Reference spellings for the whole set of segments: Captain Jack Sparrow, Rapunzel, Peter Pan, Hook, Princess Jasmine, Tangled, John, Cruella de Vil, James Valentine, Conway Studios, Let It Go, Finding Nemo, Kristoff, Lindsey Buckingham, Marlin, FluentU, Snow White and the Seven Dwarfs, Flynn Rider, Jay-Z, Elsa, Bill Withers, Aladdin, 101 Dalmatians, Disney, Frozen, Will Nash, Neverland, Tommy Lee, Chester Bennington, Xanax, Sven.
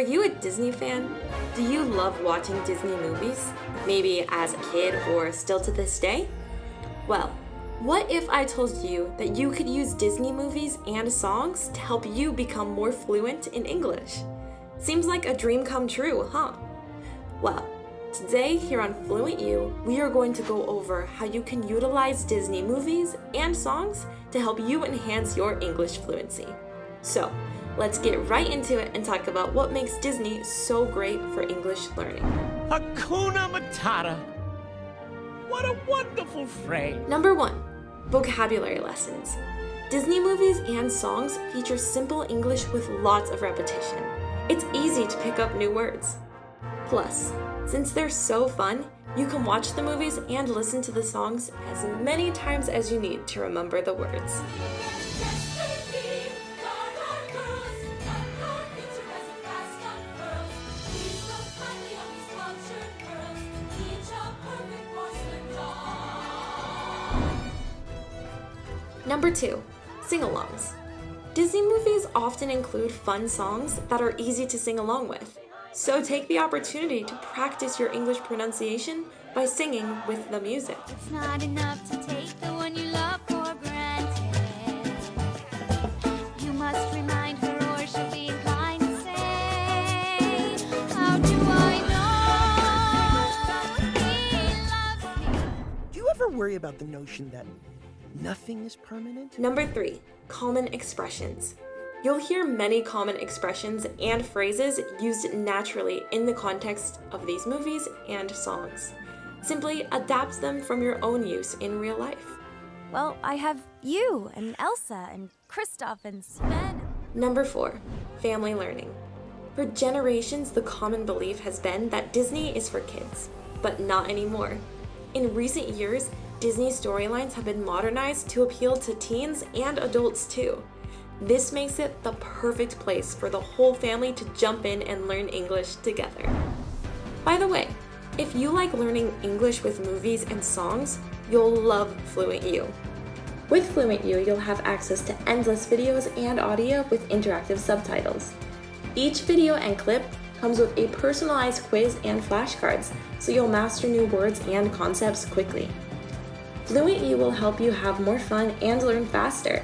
Are you a Disney fan? Do you love watching Disney movies? Maybe as a kid or still to this day? Well, what if I told you that you could use Disney movies and songs to help you become more fluent in English? Seems like a dream come true, huh? Well, today here on FluentU, we are going to go over how you can utilize Disney movies and songs to help you enhance your English fluency. So, let's get right into it and talk about what makes Disney so great for English learning. Hakuna Matata. What a wonderful phrase. Number one, vocabulary lessons. Disney movies and songs feature simple English with lots of repetition. It's easy to pick up new words. Plus, since they're so fun, you can watch the movies and listen to the songs as many times as you need to remember the words. Number two, sing-alongs. Disney movies often include fun songs that are easy to sing along with, so take the opportunity to practice your English pronunciation by singing with the music. It's not enough to take the one you love for granted. You must remind her or she'll be inclined to say, how do I know he loves me? Do you ever worry about the notion that nothing is permanent? Number three, common expressions. You'll hear many common expressions and phrases used naturally in the context of these movies and songs. Simply adapt them from your own use in real life. Well, I have you and Elsa and Kristoff and Sven. Number four, family learning. For generations, the common belief has been that Disney is for kids, but not anymore. In recent years, Disney storylines have been modernized to appeal to teens and adults too. This makes it the perfect place for the whole family to jump in and learn English together. By the way, if you like learning English with movies and songs, you'll love FluentU. With FluentU, you'll have access to endless videos and audio with interactive subtitles. Each video and clip comes with a personalized quiz and flashcards, so you'll master new words and concepts quickly. FluentU will help you have more fun and learn faster.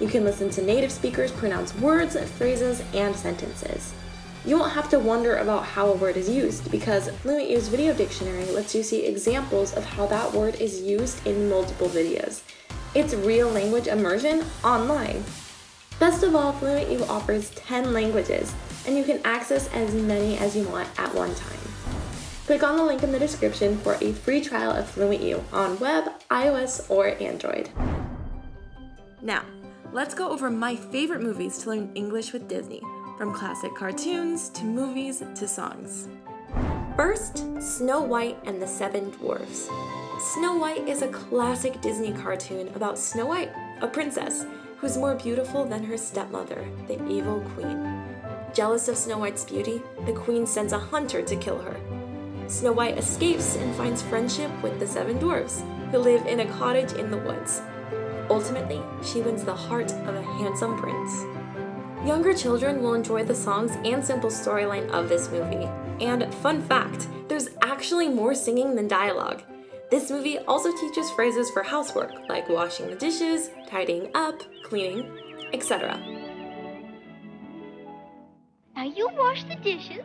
You can listen to native speakers pronounce words, phrases, and sentences. You won't have to wonder about how a word is used because FluentU's video dictionary lets you see examples of how that word is used in multiple videos. It's real language immersion online. Best of all, FluentU offers 10 languages, and you can access as many as you want at one time. Click on the link in the description for a free trial of FluentU on web, iOS, or Android. Now, let's go over my favorite movies to learn English with Disney, from classic cartoons to movies to songs. First, Snow White and the Seven Dwarfs. Snow White is a classic Disney cartoon about Snow White, a princess, who's more beautiful than her stepmother, the evil queen. Jealous of Snow White's beauty, the queen sends a hunter to kill her. Snow White escapes and finds friendship with the seven dwarfs, who live in a cottage in the woods. Ultimately, she wins the heart of a handsome prince. Younger children will enjoy the songs and simple storyline of this movie. And fun fact, there's actually more singing than dialogue. This movie also teaches phrases for housework, like washing the dishes, tidying up, cleaning, etc. Now you wash the dishes.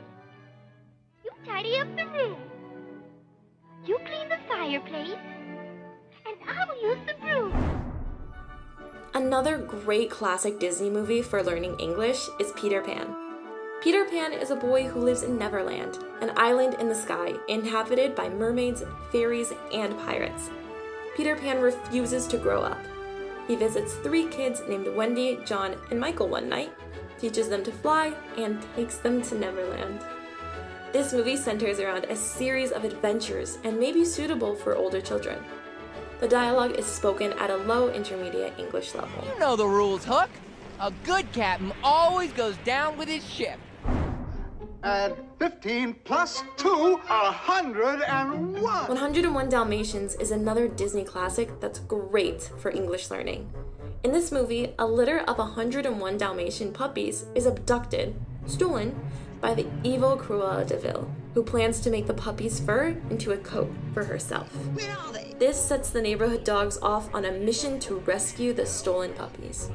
Tidy up the room. You clean the fireplace, and I will use the broom. Another great classic Disney movie for learning English is Peter Pan. Peter Pan is a boy who lives in Neverland, an island in the sky inhabited by mermaids, fairies, and pirates. Peter Pan refuses to grow up. He visits three kids named Wendy, John, and Michael one night, teaches them to fly, and takes them to Neverland. This movie centers around a series of adventures and may be suitable for older children. The dialogue is spoken at a low intermediate English level. You know the rules, Hook. A good captain always goes down with his ship. And 15 plus 2 are 101. 101 Dalmatians is another Disney classic that's great for English learning. In this movie, a litter of 101 Dalmatian puppies is abducted, stolen, by the evil Cruella de Vil, who plans to make the puppy's fur into a coat for herself. Where are they? This sets the neighborhood dogs off on a mission to rescue the stolen puppies.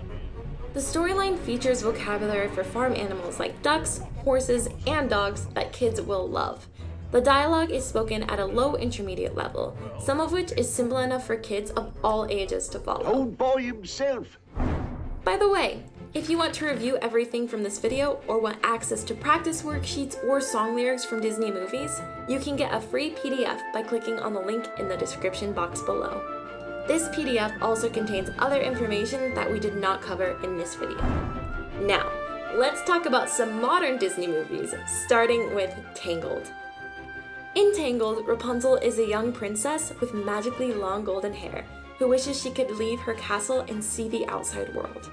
The storyline features vocabulary for farm animals like ducks, horses, and dogs that kids will love. The dialogue is spoken at a low-intermediate level, some of which is simple enough for kids of all ages to follow. Old boy himself! By the way, if you want to review everything from this video or want access to practice worksheets or song lyrics from Disney movies, you can get a free PDF by clicking on the link in the description box below. This PDF also contains other information that we did not cover in this video. Now, let's talk about some modern Disney movies, starting with Tangled. In Tangled, Rapunzel is a young princess with magically long golden hair who wishes she could leave her castle and see the outside world.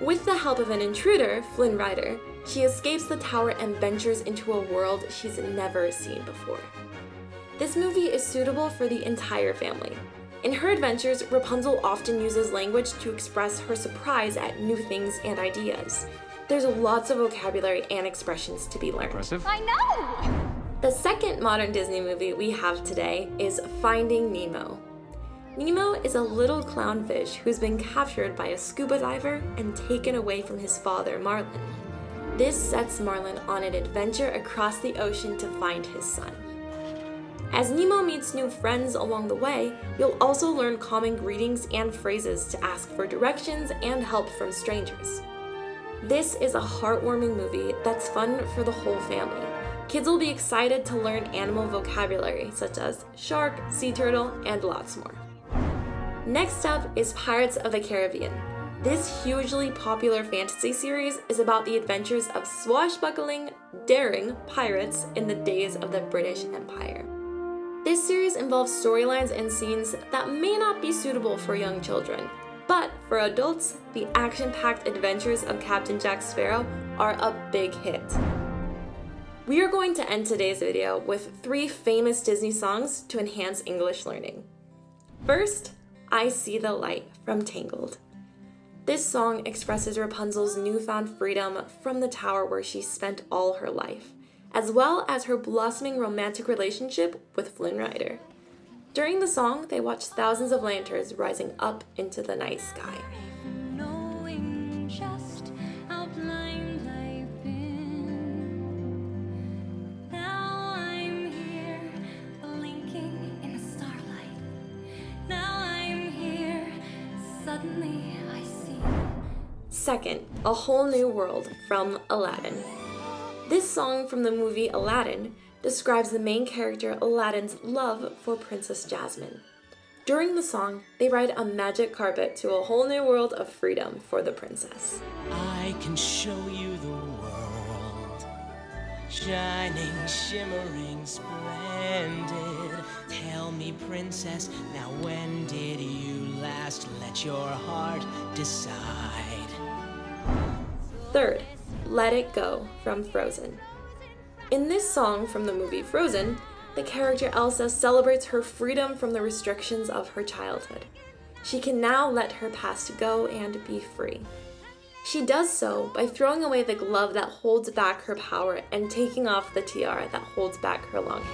With the help of an intruder, Flynn Rider, she escapes the tower and ventures into a world she's never seen before. This movie is suitable for the entire family. In her adventures, Rapunzel often uses language to express her surprise at new things and ideas. There's lots of vocabulary and expressions to be learned. Impressive. I know! The second modern Disney movie we have today is Finding Nemo. Nemo is a little clownfish who's been captured by a scuba diver and taken away from his father, Marlin. This sets Marlin on an adventure across the ocean to find his son. As Nemo meets new friends along the way, you'll also learn common greetings and phrases to ask for directions and help from strangers. This is a heartwarming movie that's fun for the whole family. Kids will be excited to learn animal vocabulary such as shark, sea turtle, and lots more. Next up is Pirates of the Caribbean. This hugely popular fantasy series is about the adventures of swashbuckling, daring pirates in the days of the British Empire. This series involves storylines and scenes that may not be suitable for young children, but for adults, the action-packed adventures of Captain Jack Sparrow are a big hit. We are going to end today's video with three famous Disney songs to enhance English learning. First, I See the Light from Tangled. This song expresses Rapunzel's newfound freedom from the tower where she spent all her life, as well as her blossoming romantic relationship with Flynn Rider. During the song, they watch thousands of lanterns rising up into the night sky. Second, A Whole New World from Aladdin. This song from the movie Aladdin describes the main character Aladdin's love for Princess Jasmine. During the song, they ride a magic carpet to a whole new world of freedom for the princess. I can show you the world, shining, shimmering, splendid. Tell me, princess, now when did you last let your heart decide? Third, Let It Go from Frozen. In this song from the movie Frozen, the character Elsa celebrates her freedom from the restrictions of her childhood. She can now let her past go and be free. She does so by throwing away the glove that holds back her power and taking off the tiara that holds back her longing.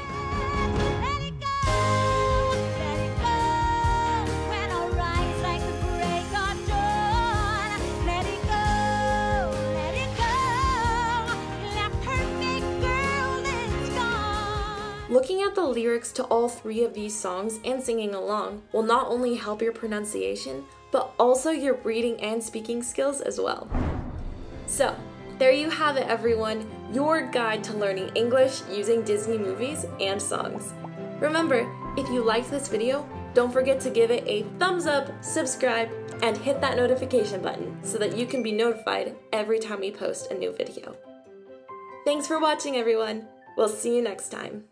Looking at the lyrics to all three of these songs and singing along will not only help your pronunciation, but also your reading and speaking skills as well. So, there you have it everyone, your guide to learning English using Disney movies and songs. Remember, if you liked this video, don't forget to give it a thumbs up, subscribe, and hit that notification button so that you can be notified every time we post a new video. Thanks for watching everyone, we'll see you next time.